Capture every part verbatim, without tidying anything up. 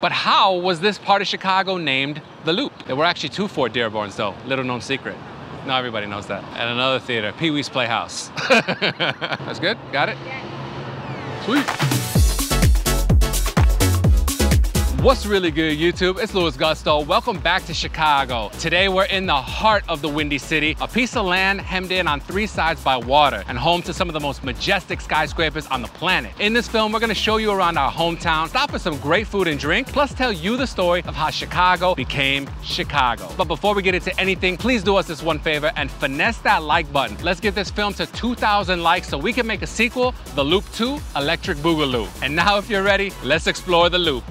But how was this part of Chicago named The Loop? There were actually two Fort Dearborns, though. Little known secret. Not everybody knows that. And another theater, Pee Wee's Playhouse. That's good? Got it? Yeah. Sweet. What's really good, YouTube? It's Luis Gusto. Welcome back to Chicago. Today, we're in the heart of the Windy City, a piece of land hemmed in on three sides by water and home to some of the most majestic skyscrapers on the planet. In this film, we're gonna show you around our hometown, stop for some great food and drink, plus tell you the story of how Chicago became Chicago. But before we get into anything, please do us this one favor and finesse that like button. Let's get this film to two thousand likes so we can make a sequel, The Loop two, Electric Boogaloo. And now, if you're ready, let's explore The Loop.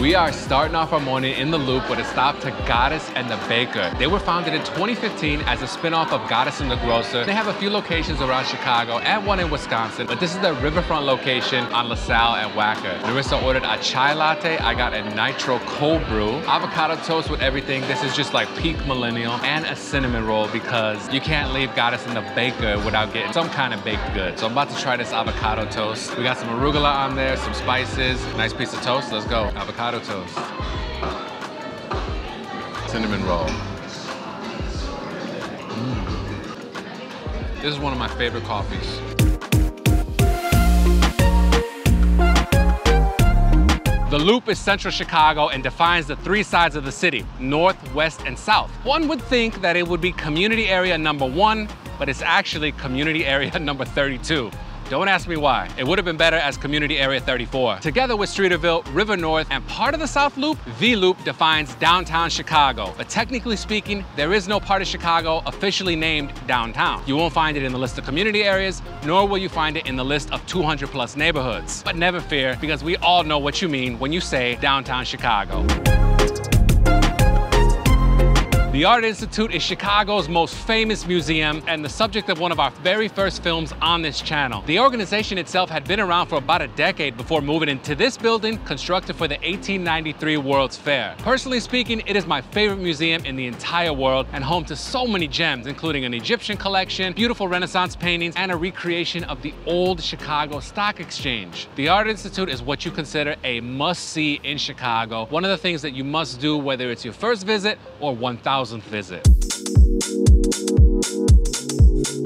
We are starting off our morning in The Loop with a stop to Goddess and the Baker. They were founded in twenty fifteen as a spinoff of Goddess and the Grocer. They have a few locations around Chicago and one in Wisconsin, but this is their riverfront location on LaSalle and Wacker. Larissa ordered a chai latte. I got a nitro cold brew, avocado toast with everything. This is just like peak millennial, and a cinnamon roll because you can't leave Goddess and the Baker without getting some kind of baked good. So I'm about to try this avocado toast. We got some arugula on there, some spices, nice piece of toast. Let's go. Avocado toast, cinnamon roll. Mm. This is one of my favorite coffees. The Loop is central Chicago and defines the three sides of the city, north, west, and south. One would think that it would be community area number one, but it's actually community area number thirty-two. Don't ask me why. It would have been better as Community Area thirty-four. Together with Streeterville, River North, and part of the South Loop, the Loop defines downtown Chicago. But technically speaking, there is no part of Chicago officially named downtown. You won't find it in the list of community areas, nor will you find it in the list of two hundred plus neighborhoods. But never fear, because we all know what you mean when you say downtown Chicago. The Art Institute is Chicago's most famous museum and the subject of one of our very first films on this channel. The organization itself had been around for about a decade before moving into this building, constructed for the eighteen ninety-three World's Fair. Personally speaking, it is my favorite museum in the entire world and home to so many gems, including an Egyptian collection, beautiful Renaissance paintings, and a recreation of the old Chicago Stock Exchange. The Art Institute is what you consider a must-see in Chicago, one of the things that you must do whether it's your first visit or one thousand. Visit.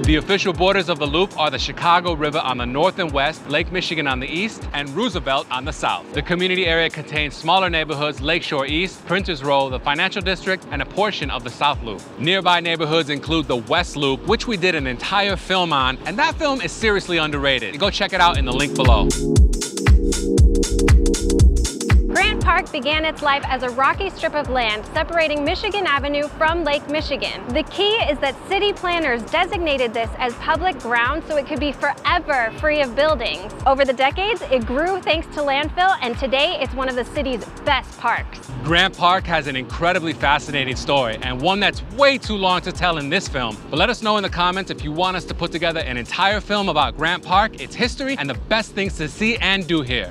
The official borders of the Loop are the Chicago River on the north and west, Lake Michigan on the east, and Roosevelt on the south. The community area contains smaller neighborhoods, Lakeshore East, Printers Row, the Financial District, and a portion of the South Loop. Nearby neighborhoods include the West Loop, which we did an entire film on, and that film is seriously underrated. Go check it out in the link below. Grant Park began its life as a rocky strip of land separating Michigan Avenue from Lake Michigan. The key is that city planners designated this as public ground so it could be forever free of buildings. Over the decades, it grew thanks to landfill, and today it's one of the city's best parks. Grant Park has an incredibly fascinating story, and one that's way too long to tell in this film. But let us know in the comments if you want us to put together an entire film about Grant Park, its history, and the best things to see and do here.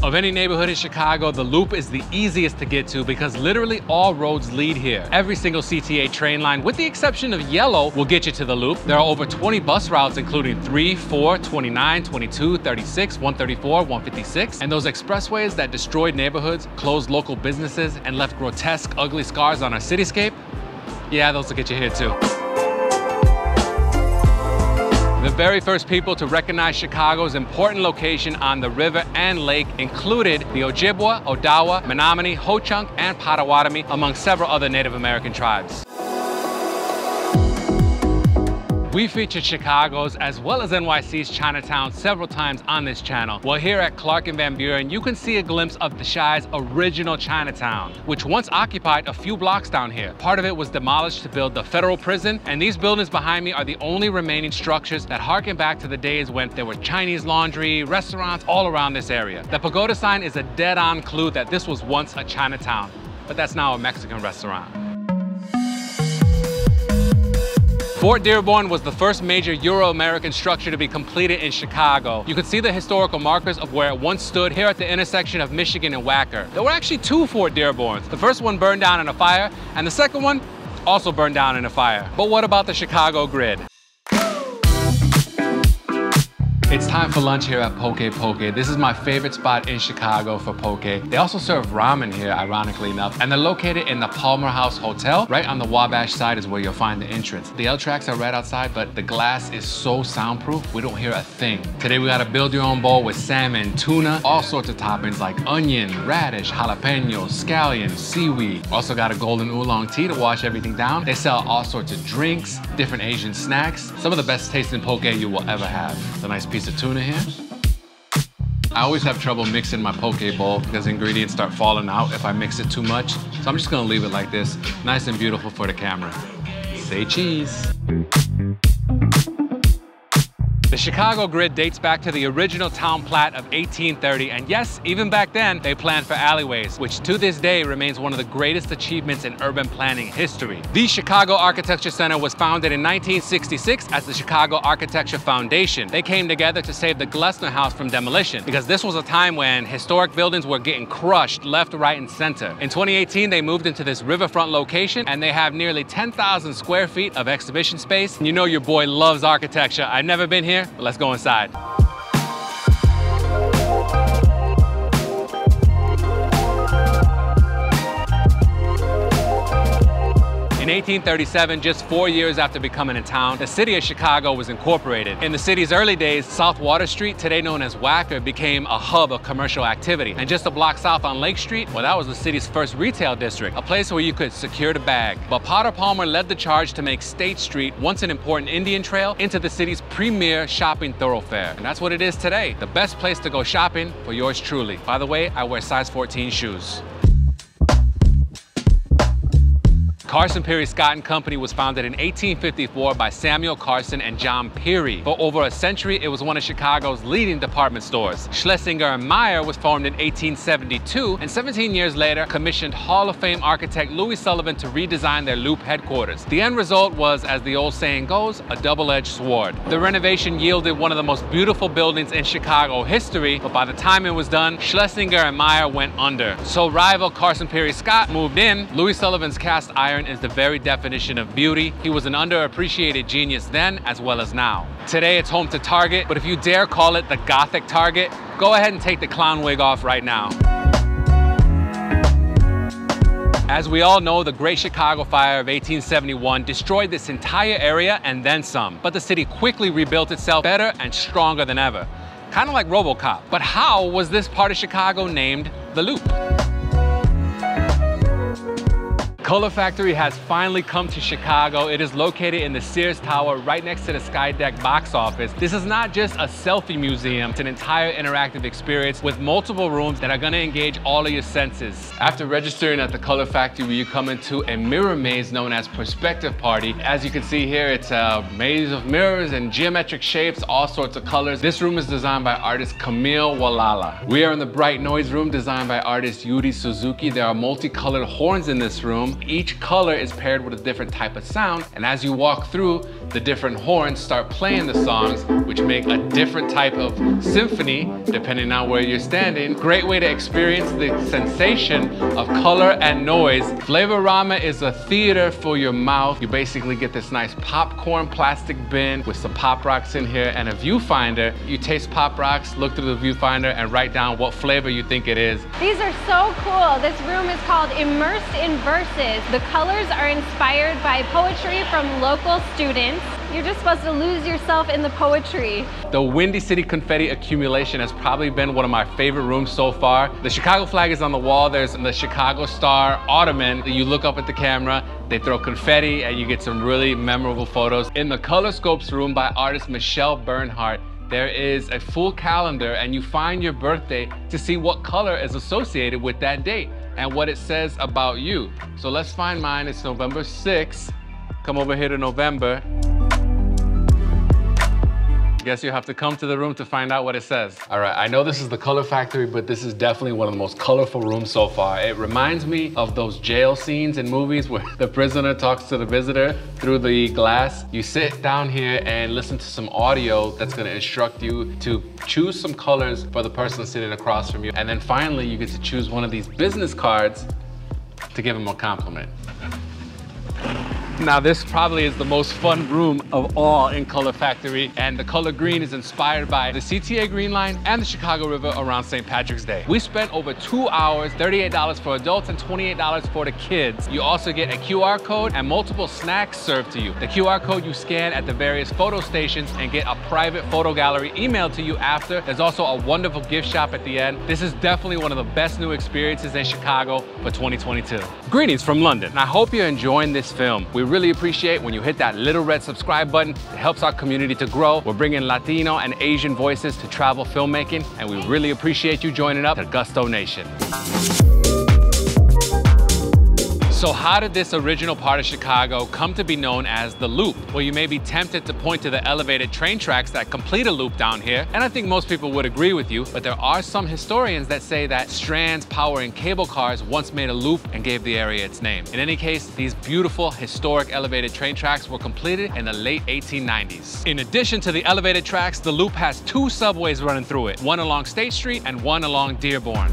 Of any neighborhood in Chicago, the Loop is the easiest to get to because literally all roads lead here. Every single C T A train line, with the exception of yellow, will get you to the Loop. There are over twenty bus routes, including three, four, twenty-nine, twenty-two, thirty-six, one thirty-four, one fifty-six. And those expressways that destroyed neighborhoods, closed local businesses, and left grotesque, ugly scars on our cityscape, yeah, those will get you here too. The very first people to recognize Chicago's important location on the river and lake included the Ojibwa, Odawa, Menominee, Ho-Chunk, and Potawatomi, among several other Native American tribes. We featured Chicago's as well as N Y C's Chinatown several times on this channel. Well, here at Clark and Van Buren, you can see a glimpse of the Shi's original Chinatown, which once occupied a few blocks down here. Part of it was demolished to build the federal prison, and these buildings behind me are the only remaining structures that harken back to the days when there were Chinese laundry, restaurants all around this area. The pagoda sign is a dead-on clue that this was once a Chinatown, but that's now a Mexican restaurant. Fort Dearborn was the first major Euro-American structure to be completed in Chicago. You can see the historical markers of where it once stood here at the intersection of Michigan and Wacker. There were actually two Fort Dearborns. The first one burned down in a fire, and the second one also burned down in a fire. But what about the Chicago grid? It's time for lunch here at Poké Poké. This is my favorite spot in Chicago for poké. They also serve ramen here, ironically enough, and they're located in the Palmer House Hotel. Right on the Wabash side is where you'll find the entrance. The L tracks are right outside, but the glass is so soundproof, we don't hear a thing. Today, we got a build your own bowl with salmon, tuna, all sorts of toppings like onion, radish, jalapenos, scallion, seaweed. Also got a golden oolong tea to wash everything down. They sell all sorts of drinks, different Asian snacks, some of the best tasting poké you will ever have. It's a nice piece of tuna here. I always have trouble mixing my poke bowl because ingredients start falling out if I mix it too much. So I'm just gonna leave it like this, nice and beautiful for the camera. Say cheese. The Chicago grid dates back to the original town plat of eighteen thirty, and yes, even back then, they planned for alleyways, which to this day remains one of the greatest achievements in urban planning history. The Chicago Architecture Center was founded in nineteen sixty-six as the Chicago Architecture Foundation. They came together to save the Glessner House from demolition, because this was a time when historic buildings were getting crushed left, right, and center. In twenty eighteen, they moved into this riverfront location, and they have nearly ten thousand square feet of exhibition space. And you know your boy loves architecture. I've never been here, but let's go inside. In eighteen thirty-seven, just four years after becoming a town, the city of Chicago was incorporated. In the city's early days, South Water Street, today known as Wacker, became a hub of commercial activity. And just a block south on Lake Street, well, that was the city's first retail district, a place where you could secure the bag. But Potter Palmer led the charge to make State Street, once an important Indian trail, into the city's premier shopping thoroughfare. And that's what it is today, the best place to go shopping for yours truly. By the way, I wear size fourteen shoes. Carson Peary Scott and Company was founded in eighteen fifty-four by Samuel Carson and John Peary. For over a century, it was one of Chicago's leading department stores. Schlesinger and Meyer was formed in eighteen seventy-two, and seventeen years later, commissioned Hall of Fame architect Louis Sullivan to redesign their Loop headquarters. The end result was, as the old saying goes, a double-edged sword. The renovation yielded one of the most beautiful buildings in Chicago history, but by the time it was done, Schlesinger and Meyer went under. So rival Carson Peary Scott moved in. Louis Sullivan's cast iron is the very definition of beauty. He was an underappreciated genius then as well as now. Today it's home to Target, but if you dare call it the Gothic Target, go ahead and take the clown wig off right now. As we all know, the Great Chicago Fire of eighteen seventy-one destroyed this entire area and then some, but the city quickly rebuilt itself better and stronger than ever. Kind of like RoboCop. But how was this part of Chicago named the Loop? Color Factory has finally come to Chicago. It is located in the Sears Tower, right next to the Skydeck box office. This is not just a selfie museum, it's an entire interactive experience with multiple rooms that are gonna engage all of your senses. After registering at the Color Factory, you come into a mirror maze known as Perspective Party. As you can see here, it's a maze of mirrors and geometric shapes, all sorts of colors. This room is designed by artist Camille Wallala. We are in the Bright Noise room designed by artist Yuri Suzuki. There are multicolored horns in this room. Each color is paired with a different type of sound, and as you walk through, the different horns start playing the songs, which make a different type of symphony, depending on where you're standing. Great way to experience the sensation of color and noise. Flavorama is a theater for your mouth. You basically get this nice popcorn plastic bin with some Pop Rocks in here and a viewfinder. You taste Pop Rocks, look through the viewfinder, and write down what flavor you think it is. These are so cool. This room is called Immersed in Verses. The colors are inspired by poetry from local students. You're just supposed to lose yourself in the poetry. The Windy City confetti accumulation has probably been one of my favorite rooms so far. The Chicago flag is on the wall. There's the Chicago Star Ottoman. You look up at the camera, they throw confetti, and you get some really memorable photos. In the Color Scopes room by artist Michelle Bernhardt, there is a full calendar, and you find your birthday to see what color is associated with that date and what it says about you. So let's find mine. It's November sixth. Come over here to November. Guess you have to come to the room to find out what it says. All right, I know this is the Color Factory, but this is definitely one of the most colorful rooms so far. It reminds me of those jail scenes in movies where the prisoner talks to the visitor through the glass. You sit down here and listen to some audio that's gonna instruct you to choose some colors for the person sitting across from you. And then finally, you get to choose one of these business cards to give them a compliment. Now this probably is the most fun room of all in Color Factory, and the color green is inspired by the C T A Green Line and the Chicago River around Saint Patrick's Day. We spent over two hours, thirty-eight dollars for adults and twenty-eight dollars for the kids. You also get a Q R code and multiple snacks served to you. The Q R code you scan at the various photo stations and get a private photo gallery emailed to you after. There's also a wonderful gift shop at the end. This is definitely one of the best new experiences in Chicago for twenty twenty-two. Greetings from London, and I hope you're enjoying this film. We really appreciate when you hit that little red subscribe button. It helps our community to grow. We're bringing Latino and Asian voices to travel filmmaking, and we really appreciate you joining up to Gusto Nation. So how did this original part of Chicago come to be known as the Loop? Well, you may be tempted to point to the elevated train tracks that complete a loop down here, and I think most people would agree with you, but there are some historians that say that strands powering cable cars once made a loop and gave the area its name. In any case, these beautiful historic elevated train tracks were completed in the late eighteen nineties. In addition to the elevated tracks, the Loop has two subways running through it, one along State Street and one along Dearborn.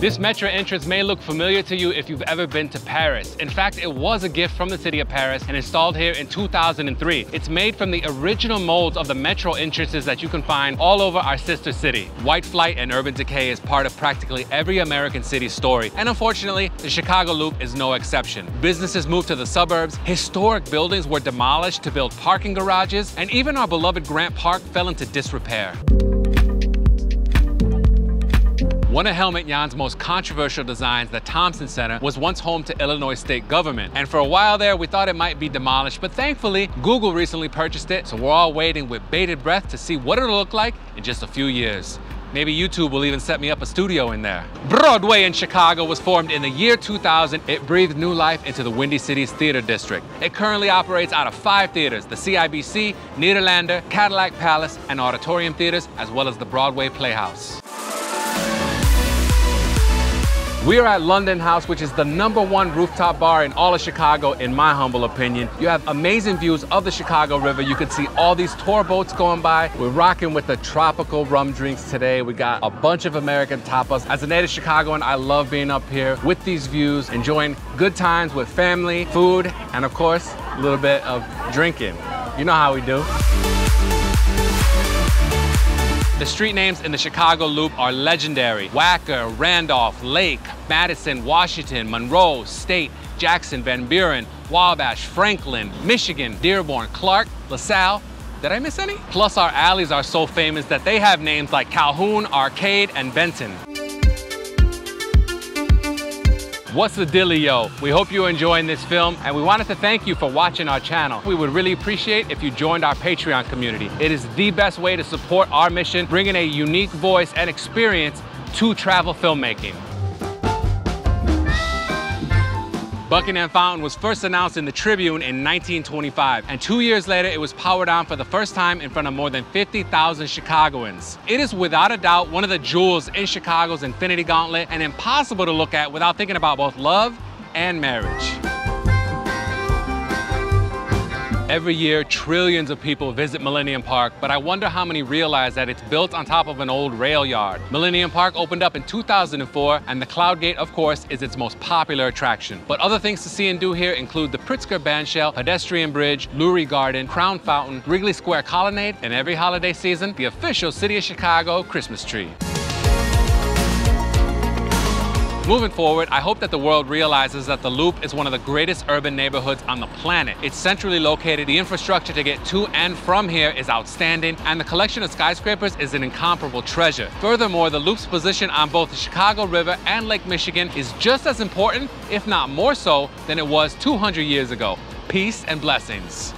This metro entrance may look familiar to you if you've ever been to Paris. In fact, it was a gift from the city of Paris and installed here in two thousand three. It's made from the original molds of the metro entrances that you can find all over our sister city. White flight and urban decay is part of practically every American city's story, and unfortunately, the Chicago Loop is no exception. Businesses moved to the suburbs, historic buildings were demolished to build parking garages, and even our beloved Grant Park fell into disrepair. One of Helmut Jahn's most controversial designs, the Thompson Center, was once home to Illinois state government. And for a while there, we thought it might be demolished, but thankfully, Google recently purchased it. So we're all waiting with bated breath to see what it'll look like in just a few years. Maybe YouTube will even set me up a studio in there. Broadway in Chicago was formed in the year two thousand. It breathed new life into the Windy City's theater district. It currently operates out of five theaters, the C I B C, Nederlander, Cadillac Palace, and Auditorium Theaters, as well as the Broadway Playhouse. We are at London House, which is the number one rooftop bar in all of Chicago, in my humble opinion. You have amazing views of the Chicago River. You can see all these tour boats going by. We're rocking with the tropical rum drinks today. We got a bunch of American tapas. As a native Chicagoan, I love being up here with these views, enjoying good times with family, food, and of course, a little bit of drinking. You know how we do. The street names in the Chicago Loop are legendary. Wacker, Randolph, Lake, Madison, Washington, Monroe, State, Jackson, Van Buren, Wabash, Franklin, Michigan, Dearborn, Clark, LaSalle. Did I miss any? Plus, our alleys are so famous that they have names like Calhoun, Arcade, and Benton. What's the dealio? We hope you're enjoying this film, and we wanted to thank you for watching our channel. We would really appreciate if you joined our Patreon community. It is the best way to support our mission, bringing a unique voice and experience to travel filmmaking. Buckingham Fountain was first announced in the Tribune in nineteen twenty-five, and two years later it was powered on for the first time in front of more than fifty thousand Chicagoans. It is without a doubt one of the jewels in Chicago's Infinity Gauntlet, and impossible to look at without thinking about both love and marriage. Every year, trillions of people visit Millennium Park, but I wonder how many realize that it's built on top of an old rail yard. Millennium Park opened up in two thousand four, and the Cloud Gate, of course, is its most popular attraction. But other things to see and do here include the Pritzker Bandshell, Pedestrian Bridge, Lurie Garden, Crown Fountain, Wrigley Square Colonnade, and every holiday season, the official City of Chicago Christmas tree. Moving forward, I hope that the world realizes that the Loop is one of the greatest urban neighborhoods on the planet. It's centrally located, the infrastructure to get to and from here is outstanding, and the collection of skyscrapers is an incomparable treasure. Furthermore, the Loop's position on both the Chicago River and Lake Michigan is just as important, if not more so, than it was two hundred years ago. Peace and blessings.